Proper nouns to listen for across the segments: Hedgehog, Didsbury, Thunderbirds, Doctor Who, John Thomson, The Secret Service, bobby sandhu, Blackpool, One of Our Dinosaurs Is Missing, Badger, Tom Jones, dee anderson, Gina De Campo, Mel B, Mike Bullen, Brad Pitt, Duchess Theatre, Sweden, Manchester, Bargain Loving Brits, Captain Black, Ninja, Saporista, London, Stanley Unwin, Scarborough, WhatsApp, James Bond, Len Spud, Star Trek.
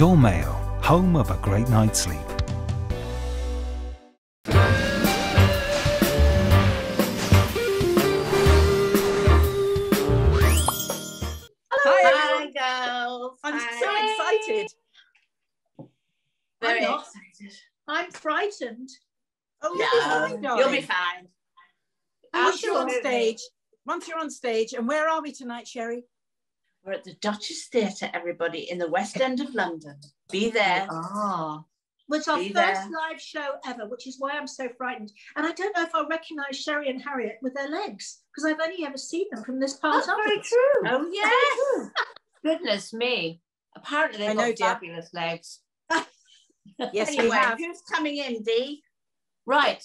Outdoor Mail, home of a great night's sleep. I'm frightened. Oh, no, you'll be fine. Once you're on stage, and where are we tonight, Sherry? We're at the Duchess Theatre, everybody, in the West End of London. Be there. Ah, it's our first live show ever, which is why I'm so frightened. And I don't know if I'll recognise Sherry and Harriet with their legs, because I've only ever seen them from this part. That's very true. Oh, yes. Goodness me. Apparently they've got fabulous legs. Yes, anyway, we have. Who's coming in, Dee? Right.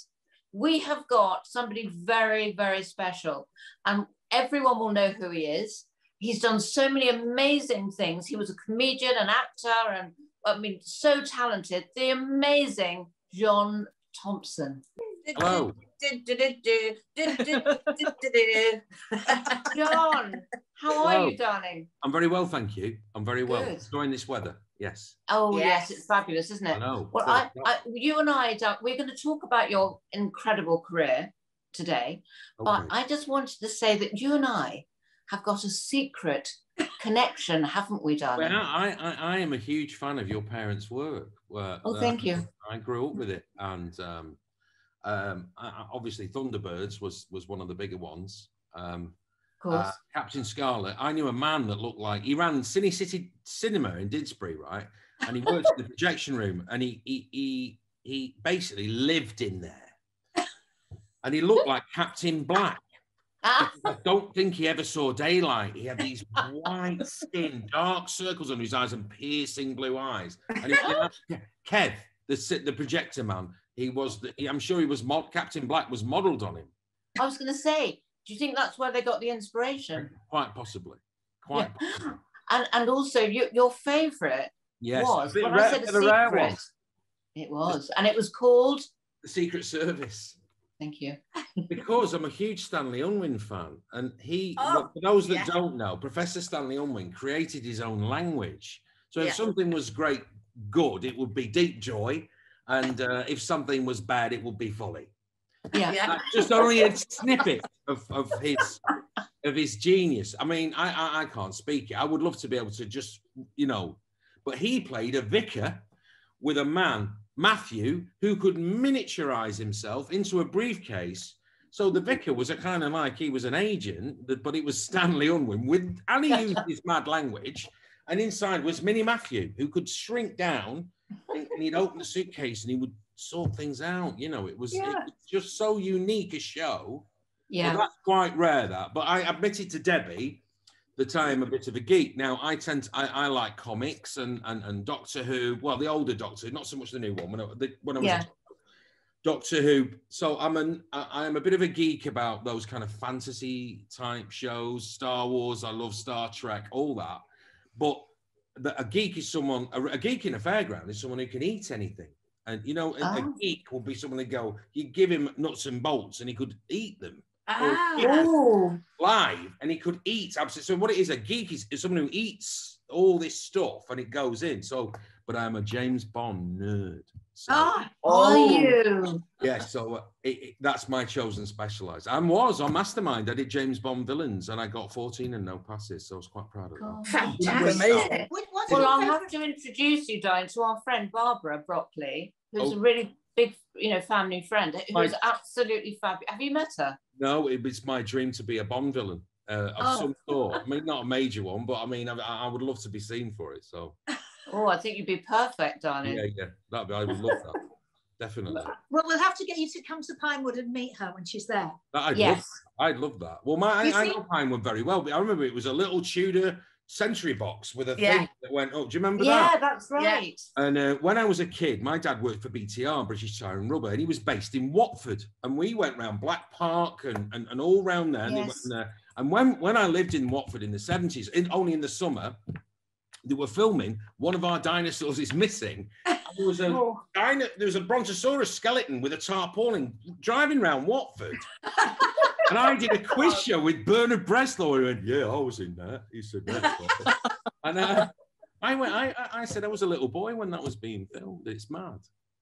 We have got somebody very, very special. And everyone will know who he is. He's done so many amazing things. He was a comedian, an actor, and, I mean, so talented. The amazing John Thomson. Hello. John, how are you, darling? I'm very well, thank you. I'm very well. Enjoying this weather. Yes. Oh, yes, it's fabulous, isn't it? I know. Well, you and I, we're going to talk about your incredible career today, but I just wanted to say that you and I have got a secret connection, haven't we, darling? Well, I am a huge fan of your parents' work. Oh, thank you. I grew up with it, and obviously Thunderbirds was one of the bigger ones. Captain Scarlet. I knew a man that looked like he ran Cine City Cinema in Didsbury, right? And he worked in the projection room, and he basically lived in there. And he looked like Captain Black. I don't think he ever saw daylight. He had these white skin, dark circles under his eyes, and piercing blue eyes. And he, Kev, the projector man, he was. I'm sure he was. Captain Black was modelled on him. I was going to say. Do you think that's where they got the inspiration? Quite possibly. Quite possibly. And also, your favourite was, when I said a secret, it was. And it was called? The Secret Service. Thank you. Because I'm a huge Stanley Unwin fan. And he, for those that don't know, Professor Stanley Unwin created his own language. So if something was great, good, it would be deep joy. And if something was bad, it would be folly. Yeah, just only a snippet of his genius. I mean, I can't speak it. I would love to be able to just, you know, but he played a vicar with a man, Matthew, who could miniaturize himself into a briefcase. So the vicar was a kind of like, he was an agent, but it was Stanley Unwin with, and he used his mad language. And inside was Mini Matthew, who could shrink down, and he'd open the suitcase and he would sort things out, you know. It was just so unique a show. Yeah, well, that's quite rare, that. But I admitted to Debbie that I am a bit of a geek. Now I like comics and Doctor Who. Well, the older Doctor, not so much the new one. When I was Doctor Who, so I am a bit of a geek about those kind of fantasy type shows. Star Wars, I love Star Trek, all that. But a geek in a fairground is someone who can eat anything. And, you know, a geek would be someone that go, you give him nuts and bolts and he could eat them. Oh. Live, and he could eat. So what it is, a geek is someone who eats all this stuff and it goes in. So, but I'm a James Bond nerd. So. Are you? Yeah, so that's my chosen specialised. I was on Mastermind. I did James Bond villains and I got 14 and no passes. So I was quite proud of that. Fantastic. Well, I'll have to introduce you, Diane, to our friend Barbara Broccoli, who's a really big, you know, family friend, who's absolutely fabulous. Have you met her? No, it was my dream to be a Bond villain of some sort. I mean, not a major one, but I mean, I would love to be seen for it. So. Oh, I think you'd be perfect, darling. Yeah, I would love that. Definitely. Well, we'll have to get you to come to Pinewood and meet her when she's there. I'd love that. Well, I know Pinewood very well, but I remember it was a little Tudor Century box with a thing that went up. Do you remember that? Yeah, that's right. And when I was a kid, my dad worked for BTR, British Tyre and Rubber, and he was based in Watford. And we went round Black Park and all round there. And when I lived in Watford in the 70s, only in the summer, they were filming One of Our Dinosaurs Is Missing. There was a brontosaurus skeleton with a tarpaulin driving round Watford. And I did a quiz show with Bernard Breslaw. He went, I was in that. He said, and I said I was a little boy when that was being filmed. It's mad.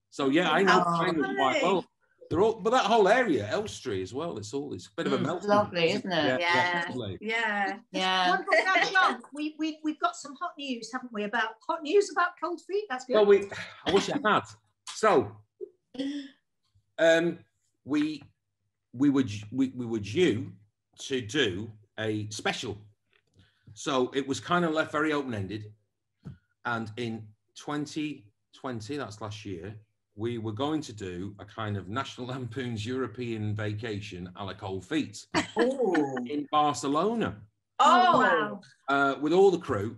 So yeah, I know Pinewood quite well. They're all, but that whole area, Elstree as well, it's all, it's a bit of a melting. Lovely, isn't it? Yeah. John, we've got some hot news, haven't we? About hot news about Cold Feet. That's good. Well, I wish I had. So, we were due to do a special, so it was kind of left very open ended, and in 2020, that's last year, we were going to do a kind of National Lampoon's European Vacation a la Cold Feet in Barcelona. Oh, wow. With all the crew.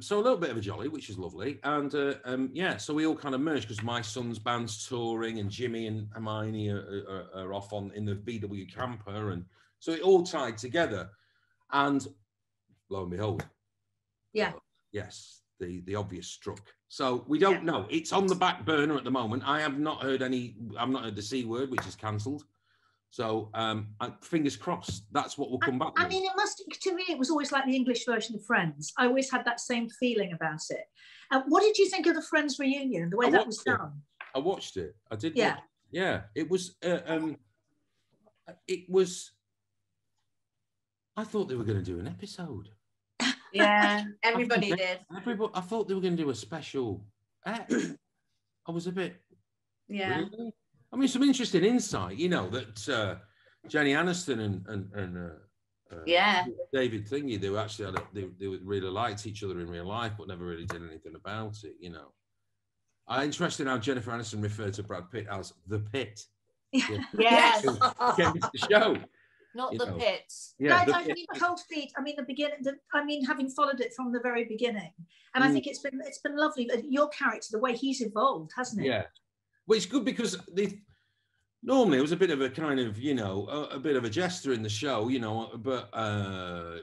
So a little bit of a jolly, which is lovely. And yeah, so we all kind of merged because my son's band's touring and Jimmy and Hermione are off in the VW camper. And so it all tied together. And lo and behold. Yeah. Yes. The obvious struck. So we don't know. It's on the back burner at the moment. I have not heard the C word, which is cancelled. So fingers crossed, that's what will come back. I mean, it must, to me, it was always like the English version of Friends. I always had that same feeling about it. What did you think of the Friends reunion, the way that was done? I watched it. I did. Yeah. Yeah. It was, I thought they were going to do an episode. Yeah, everybody did. Everybody, I thought they were going to do a special. I was a bit. Yeah. Really? I mean, some interesting insight, you know, that Jenny Aniston and David Thingy, they were actually they really liked each other in real life, but never really did anything about it, you know. Interesting how Jennifer Aniston referred to Brad Pitt as the Pit. Yeah. Yes. Came to the show. Not you the know. Pits. Yeah, no, I mean, Cold Feet. I mean, the beginning. I mean, having followed it from the very beginning, and I think it's been lovely. Your character, the way he's evolved, hasn't it? Yeah. Well, it's good because normally it was a bit of a kind of, you know, a bit of a jester in the show, you know. But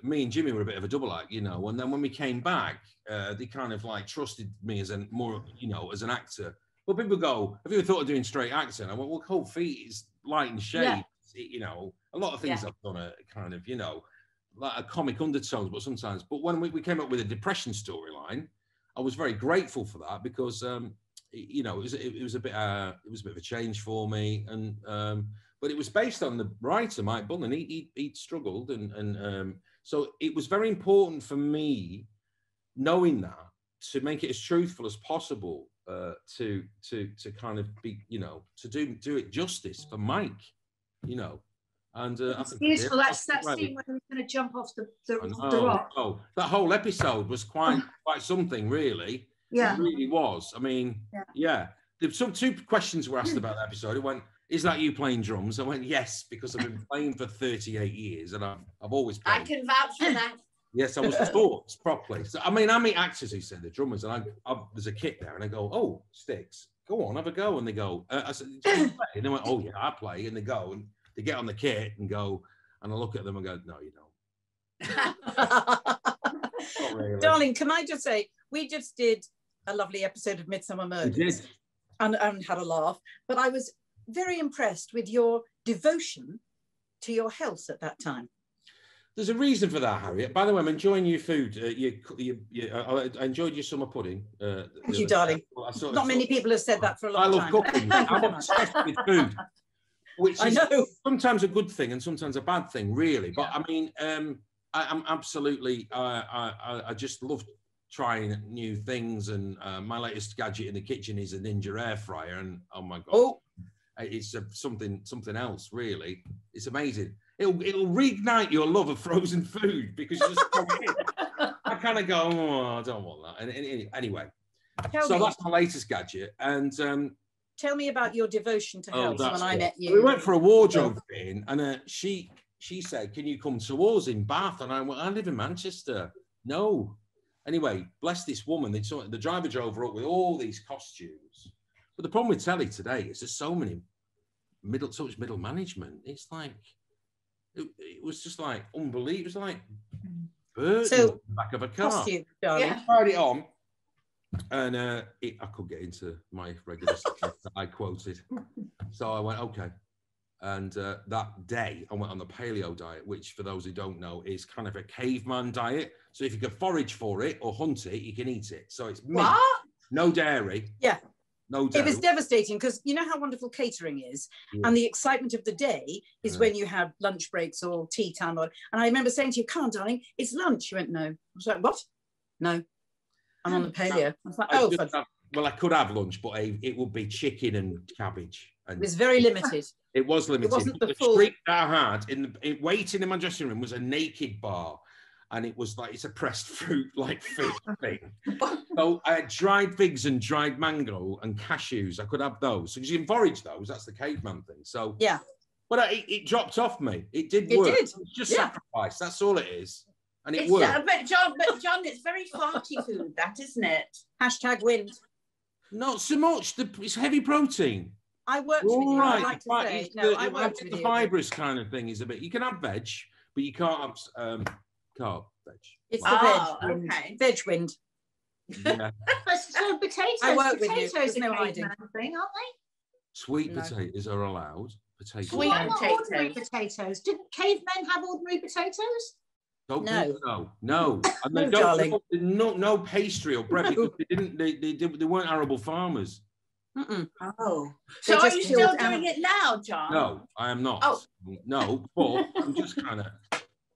me and Jimmy were a bit of a double act, you know. And then when we came back, they kind of like trusted me as an actor. Well, people go, "Have you ever thought of doing straight acting?" I went, "Well, Cold Feet is light and shade." Yeah. You know, a lot of things I've done are kind of, you know, like a comic undertones, but when we came up with a depression storyline, I was very grateful for that because, you know, it was a bit of a change for me. And, but it was based on the writer, Mike Bullen. He struggled. And so it was very important for me, knowing that, to make it as truthful as possible, to kind of be, you know, to do it justice for Mike. You know, and it's beautiful. That's that scene where we're going to jump off the rock. Oh, that whole episode was quite something, really. Yeah, it really was. I mean, two questions were asked about the episode. It went, "Is that you playing drums?" I went, "Yes," because I've been playing for 38 years, and I've always played. I can vouch for that. Yes, I was taught properly. So, I mean, I meet actors who say they're drummers, and there's a kit there, and I go, "Oh, sticks. Go on, have a go." And they go, I said, "Do you play?" And they went, "Oh, yeah, I play." And they go, and they get on the kit and go, and I look at them and go, "No, you don't." Not really. Darling, can I just say, we just did a lovely episode of Midsummer Murders and had a laugh, but I was very impressed with your devotion to your health at that time. There's a reason for that, Harriet. By the way, I'm enjoying your food. I enjoyed your summer pudding. Thank you, darling. Not many people have said that for a long time. I love cooking. I'm obsessed with food, which is sometimes a good thing and sometimes a bad thing, really. But I mean, I'm absolutely. I just love trying new things, and my latest gadget in the kitchen is a Ninja air fryer, and oh my god, it's something else, really. It's amazing. It'll reignite your love of frozen food because you just I kind of go, "Oh, I don't want that." And anyway, that's my latest gadget. And tell me about your devotion to health when I met you. We went for a wardrobe thing, and she said, "Can you come to us in Bath?" And I went, "I live in Manchester." No. Anyway, bless this woman. The driver drove her up with all these costumes. But the problem with telly today is there's so much middle management. It's like. It was just like unbelievable. It was like birds in the back of a car. I tried it on, and I could get into my regular stuff that I quoted. So I went, okay. And that day I went on the paleo diet, which for those who don't know is kind of a caveman diet. So if you can forage for it or hunt it, you can eat it. So it's meat, no dairy. Yeah. No doubt. It was devastating because you know how wonderful catering is, and the excitement of the day is when you have lunch breaks or tea time. And I remember saying to you, "Come on, darling, it's lunch." You went, "No." I was like, "What? No, I'm on the paleo." I was like, "Oh, well, I could have lunch, but it would be chicken and cabbage." And it was very limited. It was limited. It wasn't the full... treat I had in the waiting in my dressing room was a naked bar. And it was like, it's a pressed fruit, like fig thing. So I had dried figs and dried mango and cashews. I could have those. So you can forage those. That's the caveman thing. So yeah. But it dropped off me. It did work. It did. It was just sacrifice. That's all it is. And it worked. But John, it's very farty food, that, isn't it? Hashtag wind. Not so much. It's heavy protein. I worked with you. Right. I like to say. I worked with you. The fibrous kind of thing is a bit. You can have veg, but you can't have... carb veg. It's the veg wind. Okay. Veg wind. Yeah. So potatoes. I work potatoes with you. Are no idea. Thing, aren't they? Sweet potatoes are allowed. Potatoes. Sweet ordinary potatoes. Didn't cavemen have ordinary potatoes? No. And they no pastry or bread because they weren't arable farmers. Oh, so are you still doing it now, John? No, I am not. Oh. No, but I'm just kind of.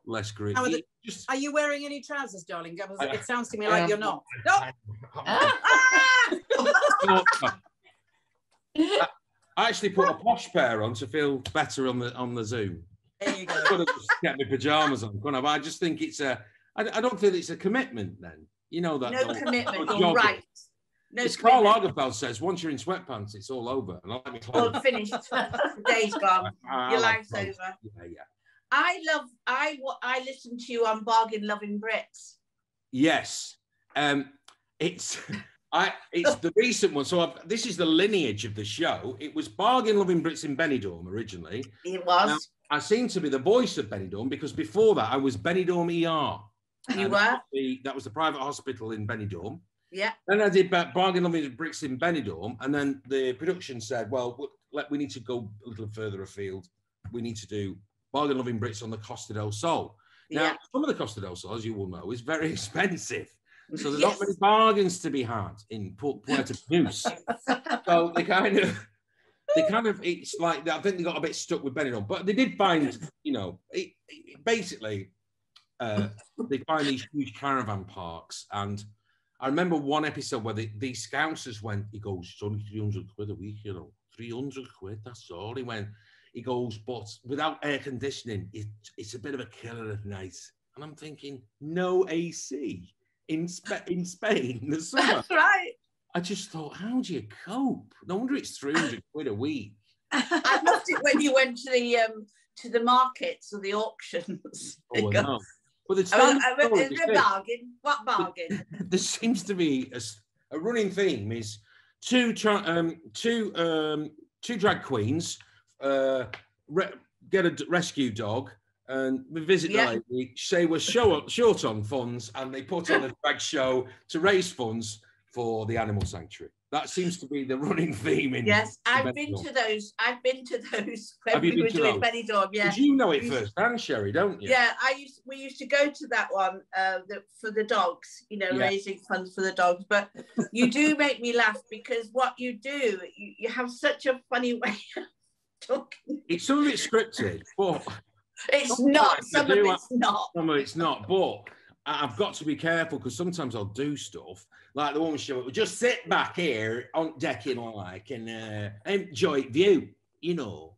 Less green. Are you wearing any trousers, darling? It sounds to me like you're not. I actually put a posh pair on to feel better on the Zoom. There you go. I could have just kept my pajamas on, couldn't I? But I just think it's I don't feel it's a commitment then. You know that. No commitment, you're right. No, as Karl Lagerfeld says, once you're in sweatpants, it's all over. And I like my clothes. Well, finished. Day's gone. Your life's over. Yeah. I listened to you on Bargain Loving Brits. Yes, it's the recent one. So this is the lineage of the show. It was Bargain Loving Brits in Benidorm originally. It was. Now, I seem to be the voice of Benidorm because before that I was Benidorm ER. You were. That was the private hospital in Benidorm. Yeah. Then I did Bargain Loving Brits in Benidorm, and then the production said, "Well, we need to go a little further afield. We need to do." Bargain Loving Brits on the Costa del Sol. Now, some of the Costa del Sol, as you will know, is very expensive. So there's not many bargains to be had in Puerto Peñus. So they kind of, it's like, I think they got a bit stuck with Benidorm, but they did find, they find these huge caravan parks. And I remember one episode where these scousers went, he goes, it's only 300 quid a week, 300 quid, that's all. He went, but without air conditioning, it's a bit of a killer at night. And I'm thinking, no AC in Spain this summer. That's right. I just thought, how do you cope? No wonder it's 300 quid a week. I loved it when you went to the markets or the auctions. Oh, no. Well, what bargain? There seems to be a running theme is two drag queens. Get a rescue dog and visit the lady. Say we're short on funds, and they put on a drag show to raise funds for the animal sanctuary. That seems to be the running theme. I've been to those. Have you been to those? Benidorm, yeah. You know it firsthand, Sherry, don't you? Yeah, we used to go to that one for the dogs. Raising funds for the dogs. But you do make me laugh because what you do, you have such a funny way. It's some of it's scripted, but it's not. Some of it's not. Some of it's not. But I've got to be careful because sometimes I'll do stuff like the one show. Just sit back here on decking like and enjoy the view,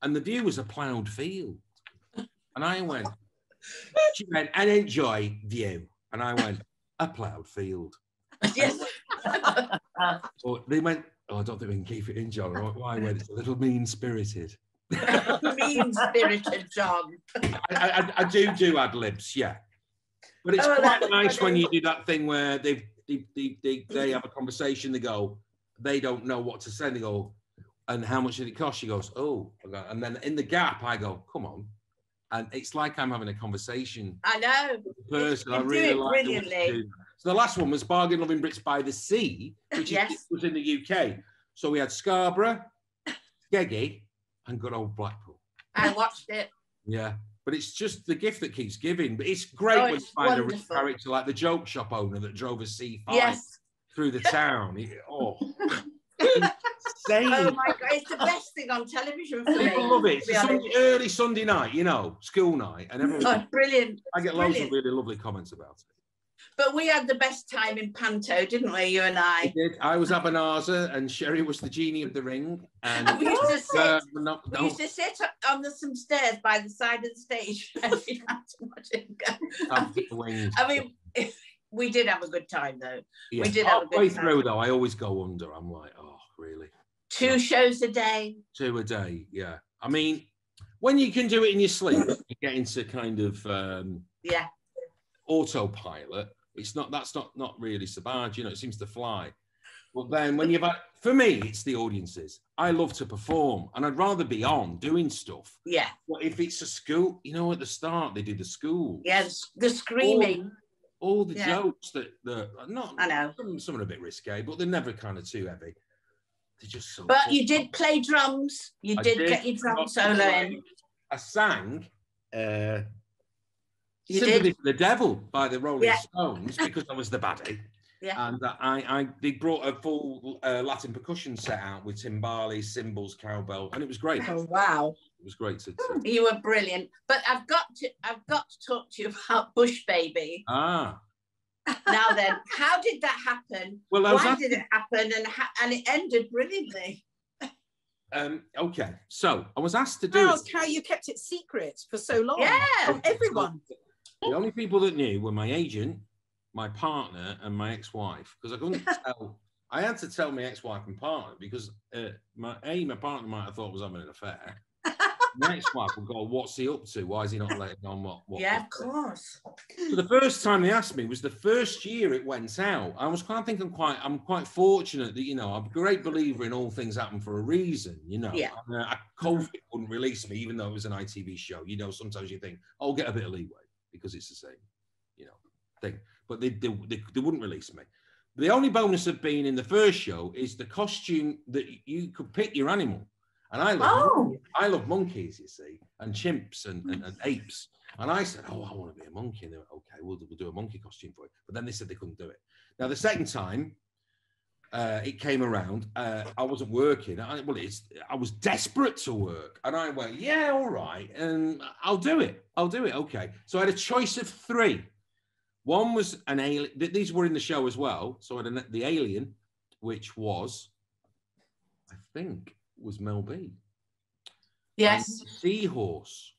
And the view was a ploughed field, and I went. She went and enjoy view, and I went a ploughed field. Yes. Or they went. Oh, I don't think we can keep it in, John. Why? It's a little mean-spirited. Mean-spirited, John. I do ad-libs, yeah. But it's quite nice when you do that thing where they have a conversation, they go, they don't know what to say, they go, and how much did it cost? She goes, oh. And then in the gap, I go, come on. And it's like I'm having a conversation. I know. With the person. I really like brilliantly. So the last one was Bargain Loving Brits by the Sea, which was in the UK. So we had Scarborough, Skeggy, and good old Blackpool. I watched it. Yeah, but it's just the gift that keeps giving. But it's great when you find wonderful. A rich character like the joke shop owner that drove a C5 through the town. Insane. Oh my God, it's the best thing on television for me. People love it. It's early Sunday night, you know, school night, and everyone. Oh, brilliant! I get loads of really lovely comments about it. But we had the best time in Panto, didn't we? You and I. We did. I was Abenaza, and Sherry was the genie of the ring. And we used to sit. We used to sit on some stairs by the side of the stage. We had to watch it go. I mean, we did have a good time though. Yeah. We did have a good time. Halfway through though, I always go under. I'm like, oh, really? Two shows a day. Two a day, yeah. I mean, when you can do it in your sleep, you get into kind of autopilot. It's not that's not really savage, you know. It seems to fly. But then when you've had, for me, it's the audiences. I love to perform, and I'd rather be on doing stuff. Yeah. But if it's a school, you know, at the start they did the school. Yes, the screaming. All the jokes that are not. I know some are a bit risque, but they're never kind of too heavy. They're just so. But you did play drums. You did get your drum solo in. I sang. Sympathy for the Devil by the Rolling Stones because I was the baddie. Yeah. And they brought a full Latin percussion set out with timbales, cymbals, cowbell, and it was great. Oh wow! It was great to you were brilliant. But I've got to talk to you about Bush Baby. Ah. Now then, how did that happen? Well, why did it happen? And it ended brilliantly. Okay, so I was asked to do. How you kept it secret for so long? Yeah, everyone. The only people that knew were my agent, my partner, and my ex-wife, because I couldn't tell. I had to tell my ex-wife and partner because my partner might have thought I was having an affair. My ex-wife would go, "What's he up to? Why is he not letting on what?" Yeah, of course. So the first time they asked me was the first year it went out. I was kind of thinking, I'm quite fortunate that, you know, I'm a great believer in all things happen for a reason, you know. Yeah. And, Cold Feet wouldn't release me, even though it was an ITV show. You know, sometimes you think, I'll get a bit of leeway because it's the same, you know, thing. But they wouldn't release me. The only bonus of being in the first show is the costume that you could pick your animal. And I love monkeys, you see, and chimps and apes. And I said, I want to be a monkey. And they went, okay, we'll do a monkey costume for you. But then they said they couldn't do it. Now, the second time it came around, I wasn't working. I was desperate to work. And I went, yeah, all right. And I'll do it. Okay. So I had a choice of three. One was an alien. These were in the show as well. So I had the alien, which was, I think, was Mel B. Yes. Seahorse,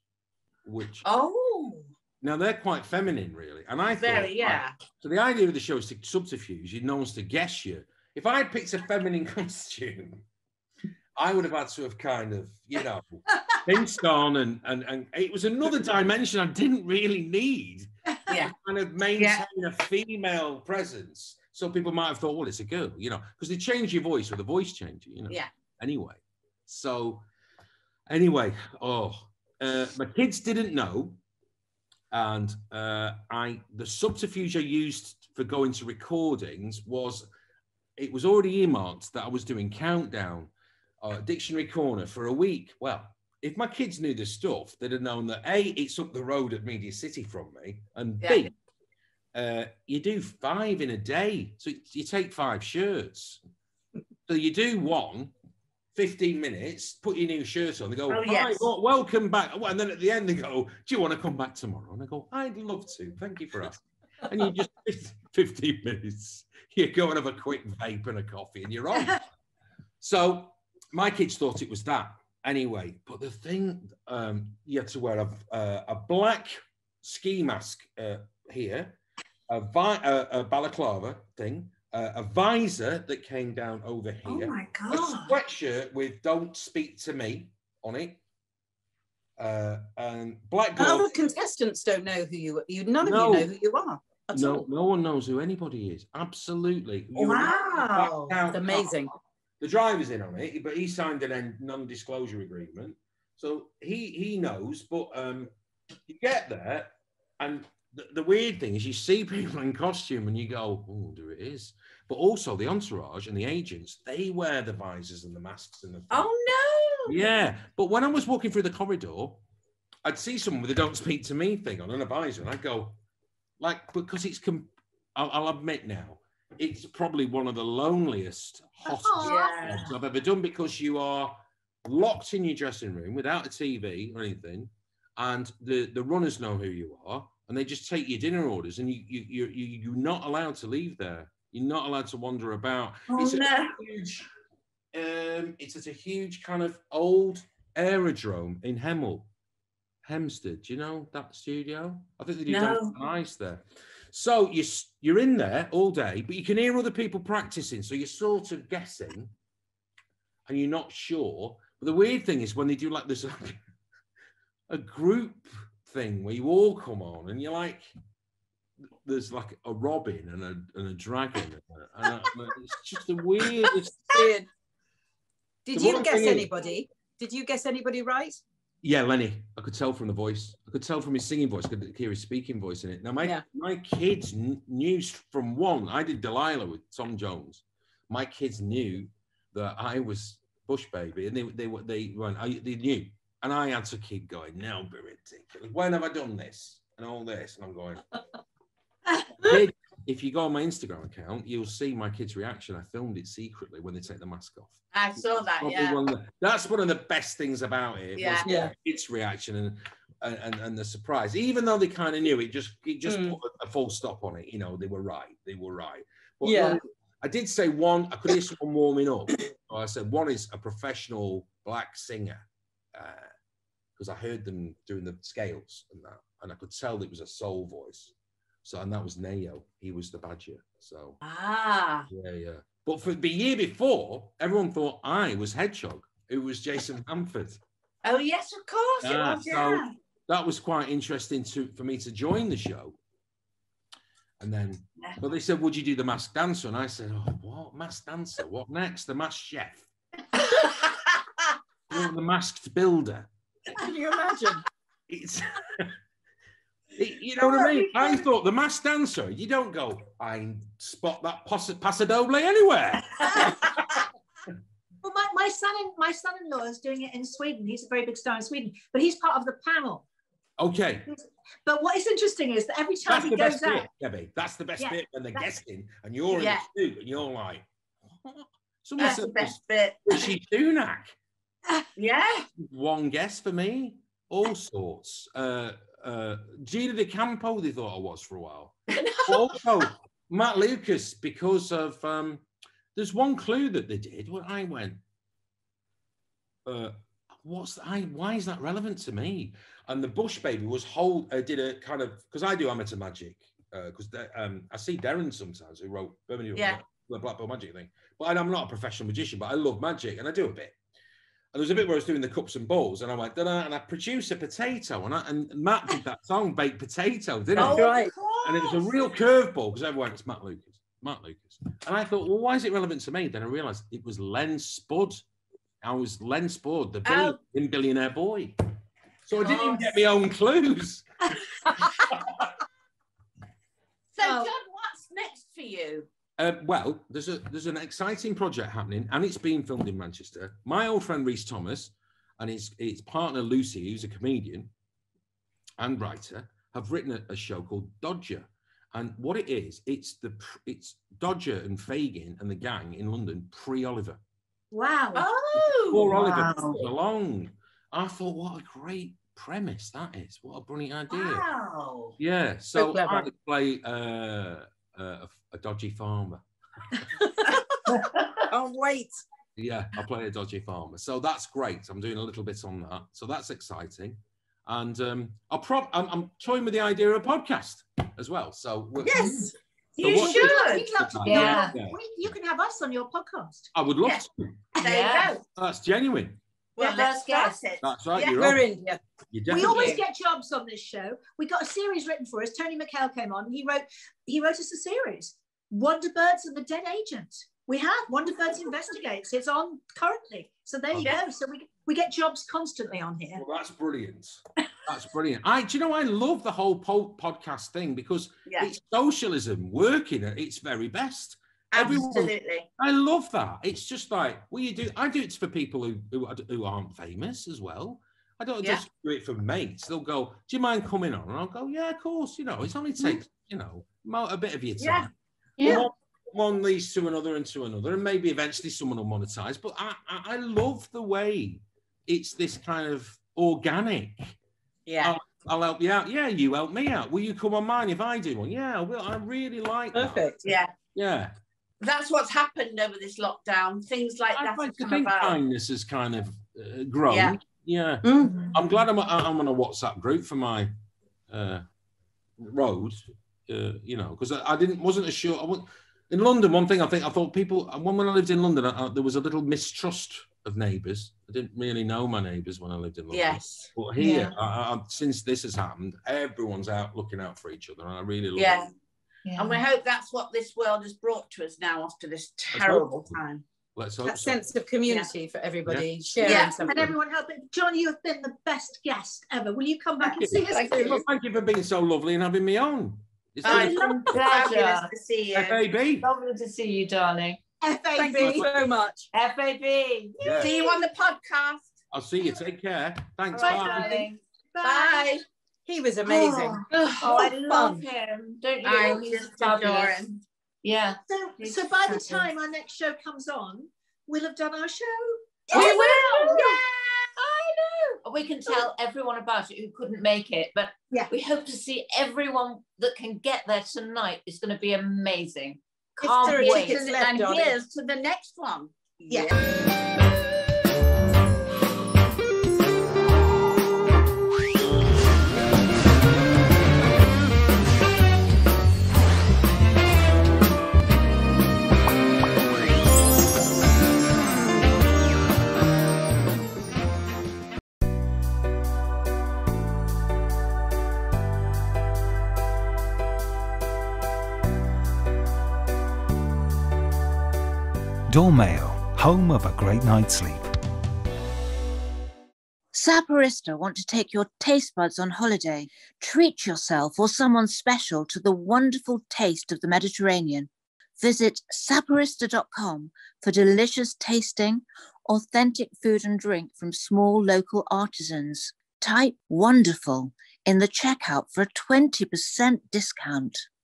which... Oh! Now, they're quite feminine, really. And I thought... Very, yeah. Right. So the idea of the show is to subterfuge. No one's to guess you. If I had picked a feminine costume, I would have had to have kind of, you know, pinched on and it was another dimension I didn't really need. Yeah. Kind of maintain a female presence. So people might have thought, well, it's a girl, you know, because they change your voice or the voice changes, you know. Yeah. Anyway, my kids didn't know, and the subterfuge I used for going to recordings was it was already earmarked that I was doing Countdown, Dictionary Corner for a week. Well, if my kids knew this stuff, they'd have known that A, it's up the road at Media City from me, and B, you do 5 in a day, so you take 5 shirts, so you do one. 15 minutes, put your new shirt on. They go, welcome back. And then at the end, they go, do you want to come back tomorrow? And I go, I'd love to. Thank you for asking. And you just, 15 minutes, you go and have a quick vape and a coffee and you're on. So my kids thought it was that anyway. But the thing, you had to wear a black ski mask here, a balaclava thing, a visor that came down over here. Oh my God. A sweatshirt with "Don't Speak to Me" on it. And black gloves. Our contestants don't know who you are. None of you know who you are. At all. No one knows who anybody is. Absolutely. Wow. It's amazing. The driver's in on it, but he signed a non-disclosure agreement, so he knows. But you get there and. The weird thing is you see people in costume and you go, oh, there it is. But also the entourage and the agents, they wear the visors and the masks and the... Oh, Yeah, but when I was walking through the corridor, I'd see someone with a "Don't Speak to Me" thing on an advisor, and I'd go, like, because it's, I'll admit now, it's probably one of the loneliest, hottest jobs I've ever done, because you are locked in your dressing room without a TV or anything, and the runners know who you are, and they just take your dinner orders, and you're not allowed to leave there. You're not allowed to wander about. Oh, it's a huge, it's at a huge kind of old aerodrome in Hempstead. Do you know that studio? I think they do Dance on Ice there. So you're in there all day, but you can hear other people practicing. So you're sort of guessing, and you're not sure. But the weird thing is when they do like this, like, a group thing where you all come on, and you're like, there's like a robin and a dragon, and it's just the weirdest thing. Did you guess anybody? Did you guess anybody right? Yeah, Lenny. I could tell from the voice. I could tell from his singing voice. I could hear his speaking voice in it. Now, my kids knew from one. I did Delilah with Tom Jones. My kids knew that I was Bush Baby, and they knew, and I had to keep going. No, be ridiculous. When have I done this and all this? And I'm going. Kids, if you go on my Instagram account, you'll see my kids' reaction. I filmed it secretly when they take the mask off. I saw that. Yeah, that's one of the best things about it. Yeah, kids' reaction and the surprise. Even though they kind of knew it, just put a full stop on it. You know, they were right. They were right. But I did say one. I could hear someone warming up. So I said one is a professional black singer, because I heard them doing the scales and that, and I could tell it was a soul voice. So, and that was Neo. He was the badger. So, yeah. But for the year before, everyone thought I was Hedgehog. It was Jason Bamford. Oh, yes, of course. It was, so that was quite interesting for me to join the show. And then, but they said, would you do the Masked Dancer? And I said, oh, what? Masked Dancer? What next? The Masked Chef? Or the Masked Builder? Can you imagine? It's... You know what I mean? I thought the Masked Dancer, you don't go, I spot that paso doble anywhere. Well, my son-in-law is doing it in Sweden. He's a very big star in Sweden, but he's part of the panel. Okay. But what is interesting is that every time he goes out... Debbie, that's the best bit when they're guessing and you're in the suit and you're like, what? Someone said, that's the best bit. She Tunak. One guess for me, all sorts. Gina De Campo, they thought I was for a while. Also, Matt Lucas, because of there's one clue that they did where I went, why is that relevant to me? And the Bush Baby was did a kind of, because I do amateur magic, because I see Darren sometimes, who wrote Birmingham, the Black Belt Magic thing, but I'm not a professional magician, but I love magic and I do a bit. And there was a bit where I was doing the cups and balls, and I went, da-da, and I produced a potato, and Matt did that song, Baked Potato, didn't he? Right. And it was a real curveball, because everyone, it's Matt Lucas. And I thought, well, why is it relevant to me? Then I realised it was Len Spud. I was Len Spud, the billionaire boy. So I didn't even get my own clues. So, John, what's next for you? Well, there's an exciting project happening, and it's being filmed in Manchester. My old friend Rhys Thomas and his partner Lucy, who's a comedian and writer, have written a show called Dodger. And what it is, it's Dodger and Fagin and the gang in London pre-Oliver. Wow! Oh, before Oliver comes along. I thought, what a great premise that is! What a brilliant idea! Wow! Yeah, so I would play. A dodgy farmer. Oh, wait. Yeah, I play a dodgy farmer. So that's great. I'm doing a little bit on that. So that's exciting. And I'm toying with the idea of a podcast as well. So yes, you should. We'd love to be on. You can have us on your podcast. I would love to. There you go. That's genuine. Well, let's get it. That's right. Yeah, we're in. Yeah. We always get jobs on this show. We got a series written for us. Tony McHale came on. He wrote us a series, Wonderbirds and the Dead Agent. We have Wonderbirds Investigates. It's on currently. So there you go. So we get jobs constantly on here. Well, that's brilliant. That's brilliant. I love the whole podcast thing because it's socialism working at its very best. Absolutely. I love that. It's just like, well, you do. I do it for people who aren't famous as well. I don't just do it for mates. They'll go, do you mind coming on? And I'll go, yeah, of course. You know, it's only takes, you know, a bit of your time. Yeah. One leads to another, and maybe eventually someone will monetize. But I love the way it's this kind of organic. Yeah. I'll help you out. Yeah, you help me out. Will you come on mine if I do one? Yeah, I will. I really like that. Perfect. Yeah. Yeah. That's what's happened over this lockdown. Things like that. I like to think kindness has kind of grown. Yeah. Yeah. Mm-hmm. I'm glad I'm on a WhatsApp group for my road, you know, because in London, one thing I thought people, when I lived in London, there was a little mistrust of neighbours. I didn't really know my neighbours when I lived in London. Yes. But here, since this has happened, everyone's out looking out for each other, and I really love it. Yeah. And we hope that's what this world has brought to us now after this terrible time. Let's hope that sense of community for everybody. Yeah. Sharing something. And everyone helping. Johnny, you've been the best guest ever. Will you come back and see us? Thank you for being so lovely and having me on. It's been a pleasure to see you. FAB. Lovely to see you, darling. FAB. Thank you so much. FAB. Yeah. See you on the podcast. I'll see you. Take care. Thanks. Bye. Darling. Bye. Bye. He was amazing. Oh, I love him. Don't you? He's fabulous. Yeah. So by the time our next show comes on, we'll have done our show. Yes, we will. Yeah. I know. We can tell everyone about it who couldn't make it, but we hope to see everyone that can get there tonight. It's going to be amazing. Can't wait. And here's to the next one. Yeah. Dormeo, home of a great night's sleep. Saporista want to take your taste buds on holiday. Treat yourself or someone special to the wonderful taste of the Mediterranean. Visit saporista.com for delicious tasting, authentic food and drink from small local artisans. Type wonderful in the checkout for a 20% discount.